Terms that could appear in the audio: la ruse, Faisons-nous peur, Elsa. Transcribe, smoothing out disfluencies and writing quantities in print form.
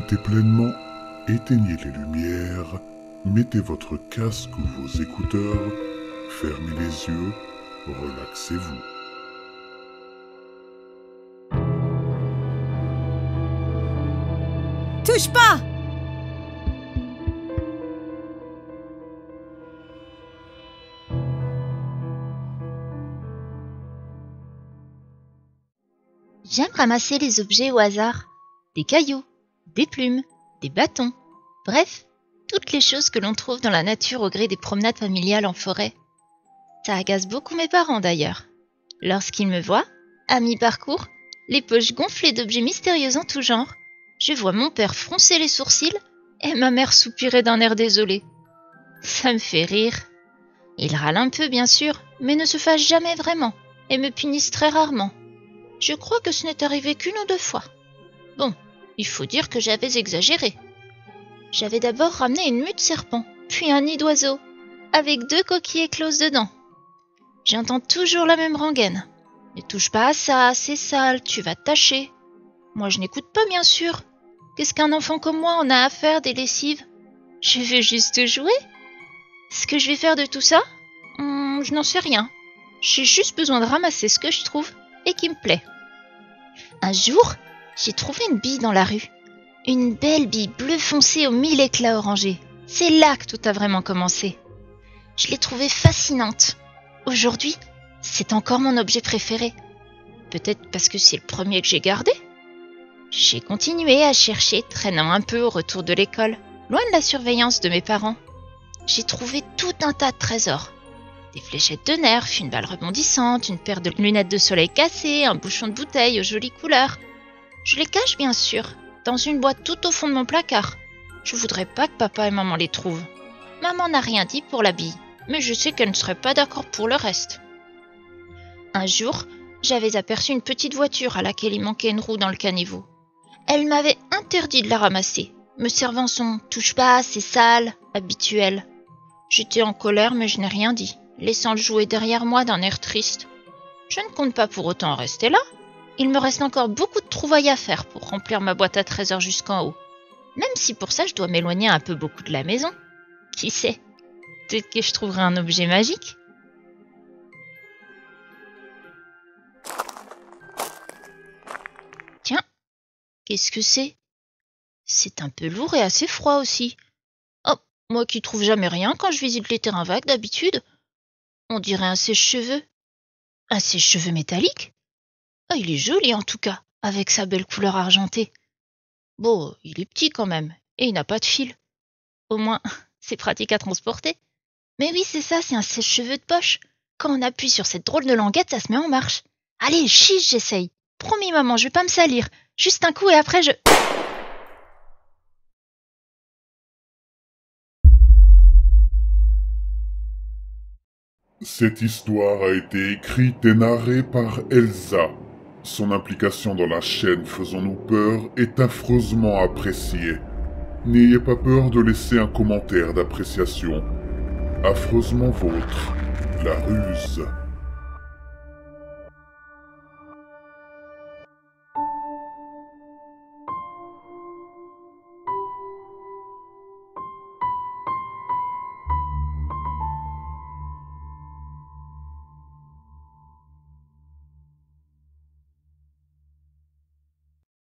profitez pleinement, éteignez les lumières, mettez votre casque ou vos écouteurs, fermez les yeux, relaxez-vous. Touche pas! J'aime ramasser les objets au hasard. Des cailloux, des plumes, des bâtons. Bref, toutes les choses que l'on trouve dans la nature au gré des promenades familiales en forêt. Ça agace beaucoup mes parents d'ailleurs. Lorsqu'ils me voient, à mi-parcours, les poches gonflées d'objets mystérieux en tout genre, je vois mon père froncer les sourcils et ma mère soupirer d'un air désolé. Ça me fait rire. Ils râlent un peu, bien sûr, mais ne se fâchent jamais vraiment et me punissent très rarement. Je crois que ce n'est arrivé qu'une ou deux fois. Bon, il faut dire que j'avais exagéré. J'avais d'abord ramené une mue de serpent, puis un nid d'oiseau, avec 2 coquilles écloses dedans. J'entends toujours la même rengaine. « Ne touche pas à ça, c'est sale, tu vas tâcher. » Moi, je n'écoute pas, bien sûr. Qu'est-ce qu'un enfant comme moi en a à faire des lessives? Je veux juste jouer. Ce que je vais faire de tout ça, je n'en sais rien. J'ai juste besoin de ramasser ce que je trouve et qui me plaît. Un jour, j'ai trouvé une bille dans la rue. Une belle bille bleu foncé aux 1000 éclats orangés. C'est là que tout a vraiment commencé. Je l'ai trouvée fascinante. Aujourd'hui, c'est encore mon objet préféré. Peut-être parce que c'est le premier que j'ai gardé. J'ai continué à chercher, traînant un peu au retour de l'école, loin de la surveillance de mes parents. J'ai trouvé tout un tas de trésors. Des fléchettes de nerfs, une balle rebondissante, une paire de lunettes de soleil cassées, un bouchon de bouteille aux jolies couleurs. Je les cache bien sûr, dans une boîte tout au fond de mon placard. Je voudrais pas que papa et maman les trouvent. Maman n'a rien dit pour la bille, mais je sais qu'elle ne serait pas d'accord pour le reste. Un jour, j'avais aperçu une petite voiture à laquelle il manquait une roue dans le caniveau. Elle m'avait interdit de la ramasser, me servant son « touche pas, c'est sale » habituel. J'étais en colère mais je n'ai rien dit, laissant le jouet derrière moi d'un air triste. Je ne compte pas pour autant rester là. Il me reste encore beaucoup de trouvailles à faire pour remplir ma boîte à trésors jusqu'en haut. Même si pour ça je dois m'éloigner un peu beaucoup de la maison. Qui sait? Peut-être que je trouverai un objet magique. Qu'est-ce que c'est? C'est un peu lourd et assez froid aussi. Oh, moi qui trouve jamais rien quand je visite les terrains vagues d'habitude. On dirait un sèche-cheveux. Un sèche-cheveux métallique? Ah, il est joli en tout cas, avec sa belle couleur argentée. Bon, il est petit quand même, et il n'a pas de fil. Au moins, c'est pratique à transporter. Mais oui, c'est ça, c'est un sèche-cheveux de poche. Quand on appuie sur cette drôle de languette, ça se met en marche. Allez, chiche, j'essaye. Promis maman, je vais pas me salir. Juste un coup et après je... Cette histoire a été écrite et narrée par Elsa. Son implication dans la chaîne Faisons-nous peur est affreusement appréciée. N'ayez pas peur de laisser un commentaire d'appréciation. Affreusement vôtre, la ruse.